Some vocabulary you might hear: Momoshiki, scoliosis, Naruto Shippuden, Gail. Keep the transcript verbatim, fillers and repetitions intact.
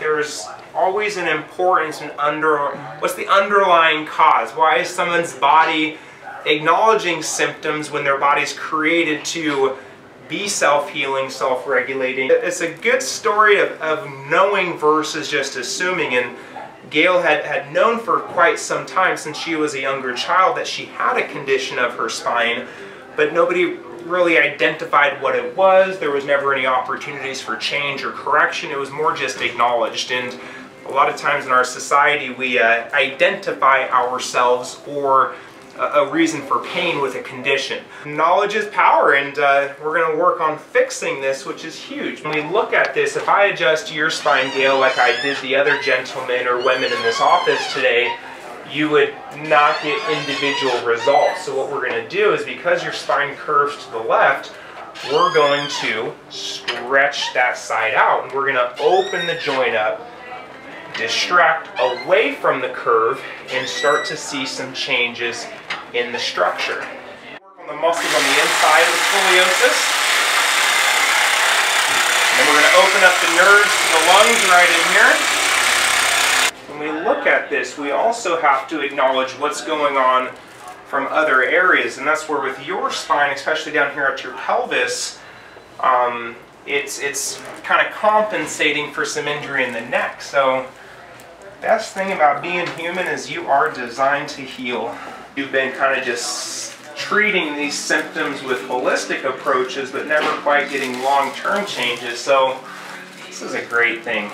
there's always an importance in under, what's the underlying cause? Why is someone's body acknowledging symptoms when their body's created to be self-healing, self-regulating? It's a good story of, of knowing versus just assuming. And Gail had, had known for quite some time, since she was a younger child, that she had a condition of her spine, but nobody really identified what it was. There was never any opportunities for change or correction. It was more just acknowledged. And a lot of times in our society, we uh, identify ourselves or a, a reason for pain with a condition. Knowledge is power, and uh, we're going to work on fixing this, which is huge. When we look at this, if I adjust your spine, Gail, like I did the other gentlemen or women in this office today, you would not get individual results. So what we're going to do is, because your spine curves to the left, we're going to stretch that side out, and we're going to open the joint up, distract away from the curve, and start to see some changes in the structure. Work on the muscles on the inside of the scoliosis. And then we're going to open up the nerves to the lungs right in here. When we look at this, we also have to acknowledge what's going on from other areas, and that's where with your spine, especially down here at your pelvis, um, it's it's kind of compensating for some injury in the neck. So best thing about being human is you are designed to heal. You've been kind of just treating these symptoms with holistic approaches, but never quite getting long-term changes, so this is a great thing.